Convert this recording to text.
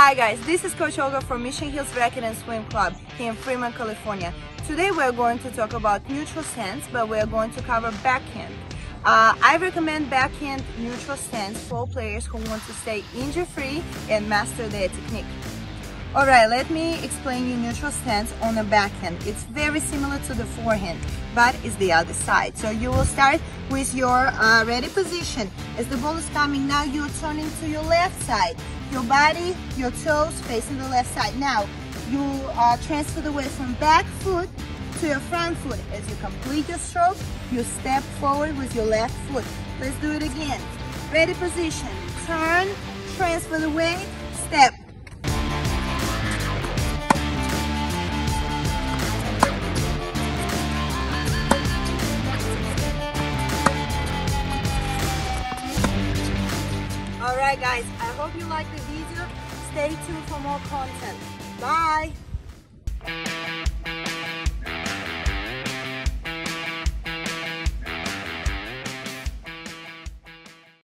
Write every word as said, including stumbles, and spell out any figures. Hi guys, this is Coach Olga from Mission Hills Racquet and Swim Club here in Fremont, California. Today we are going to talk about neutral stance, but we are going to cover backhand. Uh, I recommend backhand neutral stance for players who want to stay injury-free and master their technique. Alright, let me explain you neutral stance on a backhand. It's very similar to the forehand, but it's the other side. So you will start with your uh, ready position. As the ball is coming now, you're turning to your left side. Your body, your toes facing the left side. Now, you are transferred away from back foot to your front foot. As you complete your stroke, you step forward with your left foot. Let's do it again. Ready position. Turn, transfer away, step. Alright guys, I hope you liked the video. Stay tuned for more content. Bye!